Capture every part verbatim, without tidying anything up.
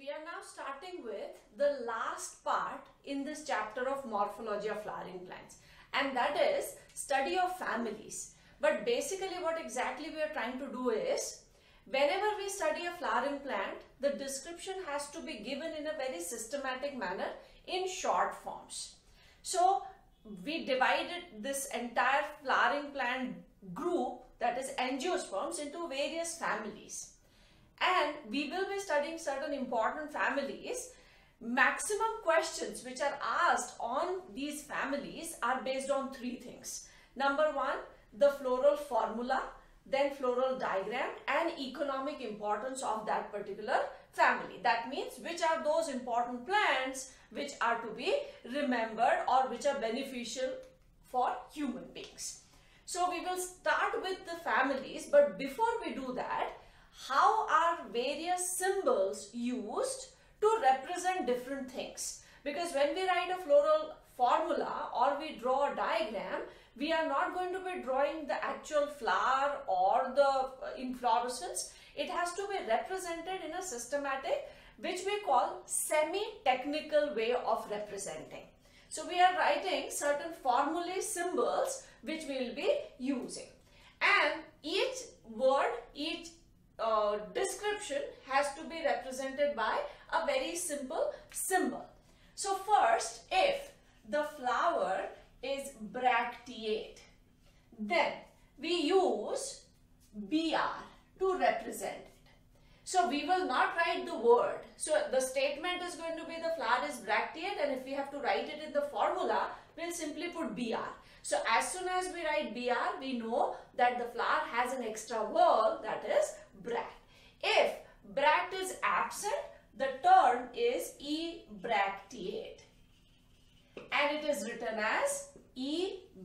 We are now starting with the last part in this chapter of morphology of flowering plants, and that is study of families. But basically what exactly we are trying to do is, whenever we study a flowering plant, the description has to be given in a very systematic manner in short forms. So we divided this entire flowering plant group, that is angiosperms, into various families. And we will be studying certain important families. Maximum questions which are asked on these families are based on three things. Number one, the floral formula, then floral diagram and economic importance of that particular family. That means which are those important plants which are to be remembered or which are beneficial for human beings. So we will start with the families, but before we do that, how are various symbols used to represent different things? Because when we write a floral formula or we draw a diagram, we are not going to be drawing the actual flower or the inflorescence. It has to be represented in a systematic, which we call semi-technical way of representing. So we are writing certain formulae, symbols which we will be using. And each word, each Uh, description has to be represented by a very simple symbol. So first, if the flower is bracteate, then we use B R to represent it. So we will not write the word. So the statement is going to be the flower is bracteate, and if we have to write it in the formula, we'll simply put B R. So as soon as we write B R, we know that the flower has an extra word, that is bract. If bract is absent, the term is ebracteate, and it is written as E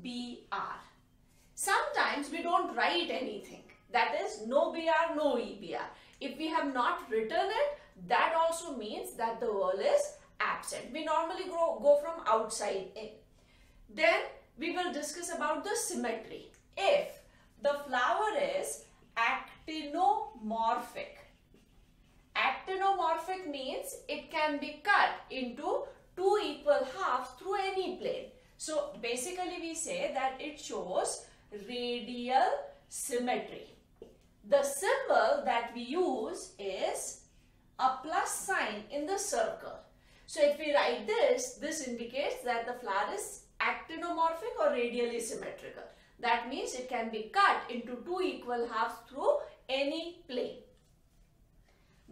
B R. Sometimes we don't write anything, that is no B R, no E B R. If we have not written it, that also means that the word is absent. We normally go, go from outside in. Then we will discuss about the symmetry. If the flower is actinomorphic, actinomorphic means it can be cut into two equal halves through any plane. So basically we say that it shows radial symmetry. The symbol that we use is a plus sign in the circle. So if we write this, this indicates that the flower is actinomorphic or radially symmetrical. That means it can be cut into two equal halves through any plane.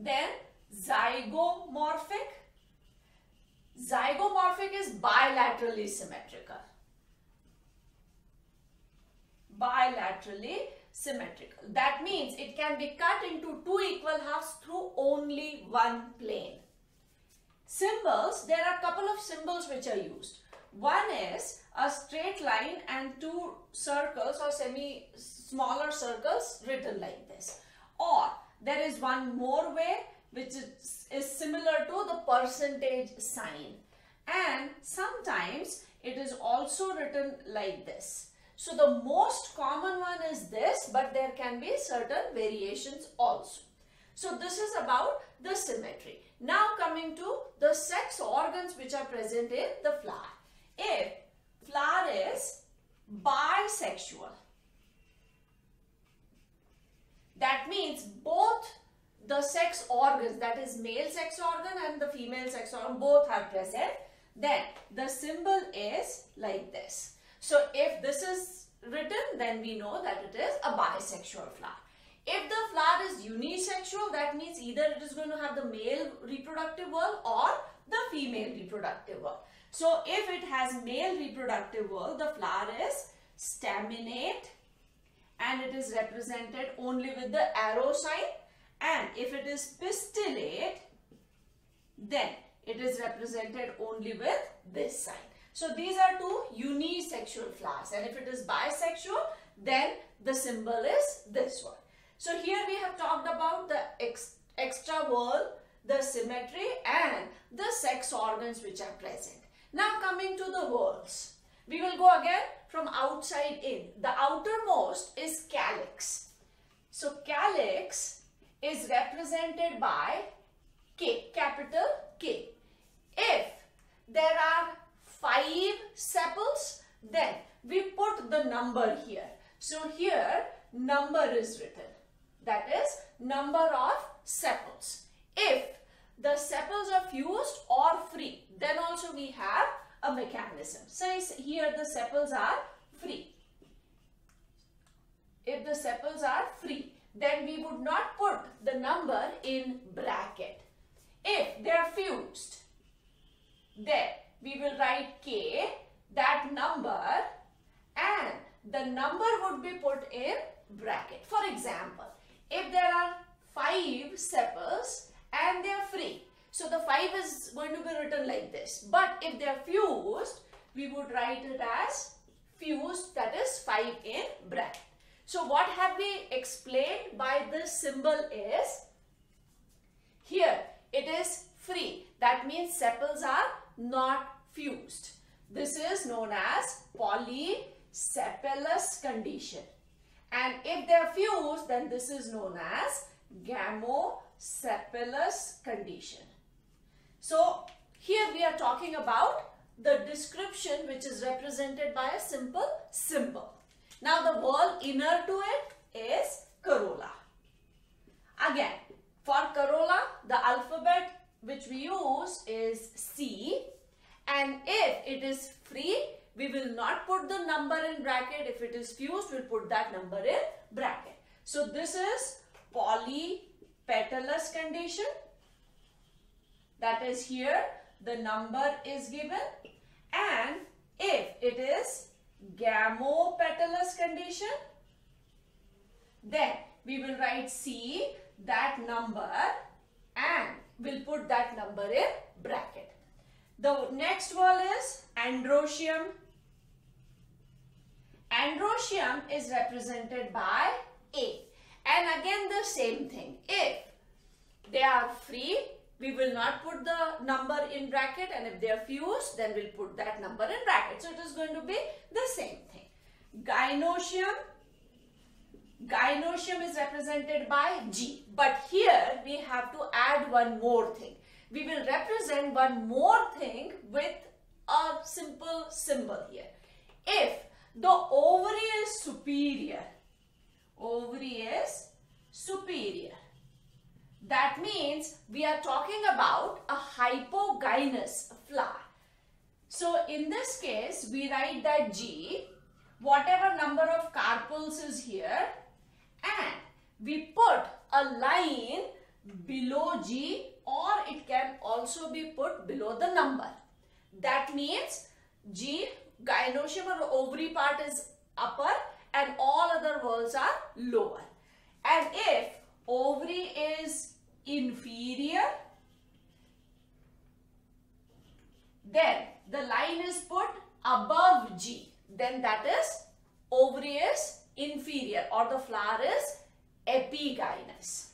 Then zygomorphic. Zygomorphic is bilaterally symmetrical. Bilaterally symmetrical. That means it can be cut into two equal halves through only one plane. Symbols, there are a couple of symbols which are used. One is a straight line and two circles or semi smaller circles written like this. Or there is one more way which is, is similar to the percentage sign. And sometimes it is also written like this. So the most common one is this, but there can be certain variations also. So this is about the symmetry. Now coming to the sex organs which are present in the flower. If flower is bisexual, that means both the sex organs, that is male sex organ and the female sex organ, both are present, then the symbol is like this. So if this is written, then we know that it is a bisexual flower. If the flower is unisexual, that means either it is going to have the male reproductive whorl or the female reproductive whorl. So if it has male reproductive whorl, the flower is staminate, and it is represented only with the arrow sign. And if it is pistillate, then it is represented only with this sign. So these are two unisexual flowers, and if it is bisexual, then the symbol is this one. So here we have talked about the ex extra whorl, the symmetry and the sex organs which are present. Now coming to the whorls, we will go again from outside in. The outermost is calyx. So calyx is represented by K, capital K. If there are five sepals, then we put the number here. So here number is written. That is number of sepals. If the sepals are fused or free, then also we have a mechanism. So here the sepals are free. If the sepals are free, then we would not put the number in bracket. If they are fused, then we will write K, that number, and the number would be put in bracket. For example, if there are five sepals and they are free, so the five is going to be written like this. But if they are fused, we would write it as fused, that is five in bracket. So what have we explained by this symbol is, here it is free. That means sepals are not fused. This is known as polycephalous condition. And if they are fused, then this is known as gamocephalous condition. So here we are talking about the description which is represented by a simple symbol. Now the wall inner to it is corolla. Again, for corolla, the alphabet which we use is C, and if it is free, we will not put the number in bracket. If it is fused, we'll put that number in bracket. So this is polypetalous condition. That is, here the number is given, and if it is gamopetalous condition, then we will write C, that number, and we'll put that number in bracket. The next word is androecium. Androecium is represented by A, and again the same thing. If they are free, we will not put the number in bracket, and if they are fused, then we'll put that number in bracket. So it is going to be the same thing. Gynoecium. Gynoecium is represented by G, but here we have to add one more thing. We will represent one more thing with a simple symbol here. If the ovary is superior, ovary is superior, that means we are talking about a hypogynous flower. So in this case, we write that G, whatever number of carpels is here, and we put a line below G, or it can also be put below the number. That means G, gynoecium or ovary part, is upper and all other whorls are lower. And if ovary is inferior, then the line is put above G. Then that is ovary is inferior, or the flower is epigynous.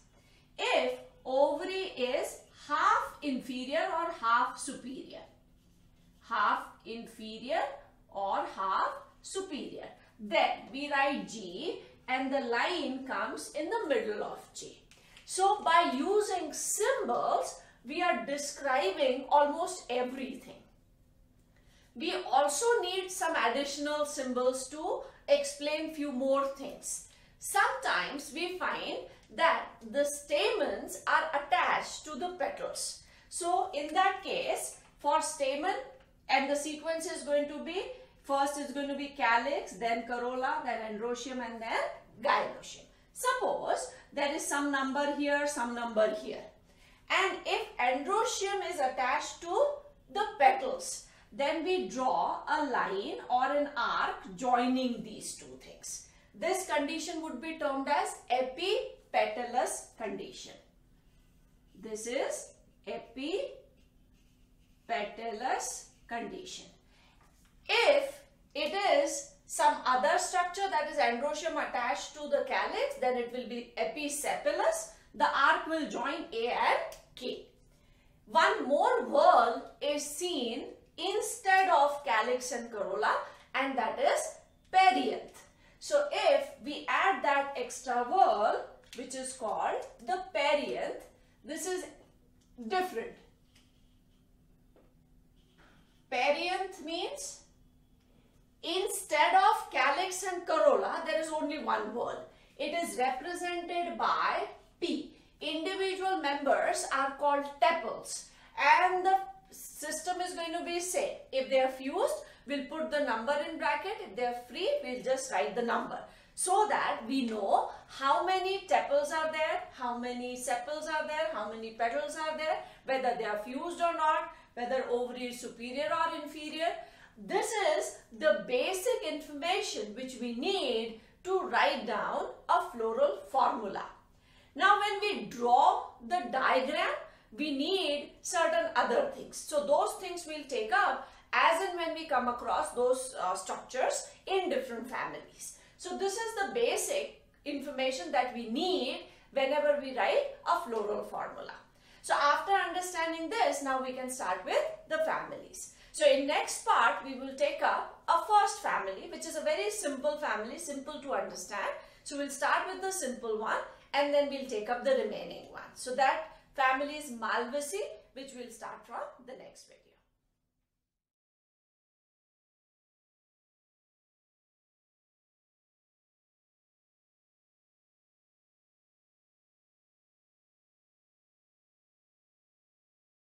If ovary is half inferior or half superior, half inferior or half superior, then we write G, and the line comes in the middle of G. So by using symbols, we are describing almost everything. We also need some additional symbols to explain few more things. Sometimes we find that the stamens are attached to the petals. So in that case, for stamen, and the sequence is going to be, first is going to be calyx, then corolla, then androecium, and then gynoecium. Suppose there is some number here, some number here, and if androecium is attached to the petals, then we draw a line or an arc joining these two things. This condition would be termed as epipetalous condition. This is epipetalous condition. If it is some other structure, that is androecium attached to the calyx, then it will be epicephalous. The arc will join A and K. One more whorl is seen instead of calyx and corolla, and that is perianth. So if we add that extra whorl, which is called the perianth, this is different. Perianth means instead of calyx and corolla, there is only one whorl. It is represented by P. Individual members are called tepals, and the system is going to be same. If they are fused, we'll put the number in bracket. If they are free, we'll just write the number, so that we know how many tepals are there, how many sepals are there, how many petals are there, whether they are fused or not, whether ovary is superior or inferior. This is the basic information which we need to write down a floral formula. Now when we draw the diagram, we need certain other things. So those things we'll take up as and when we come across those uh, structures in different families. So this is the basic information that we need whenever we write a floral formula. So after understanding this, now we can start with the families. So in next part, we will take up a first family, which is a very simple family, simple to understand. So we'll start with the simple one, and then we'll take up the remaining one. So that family is Malvaceae, which we'll start from the next video.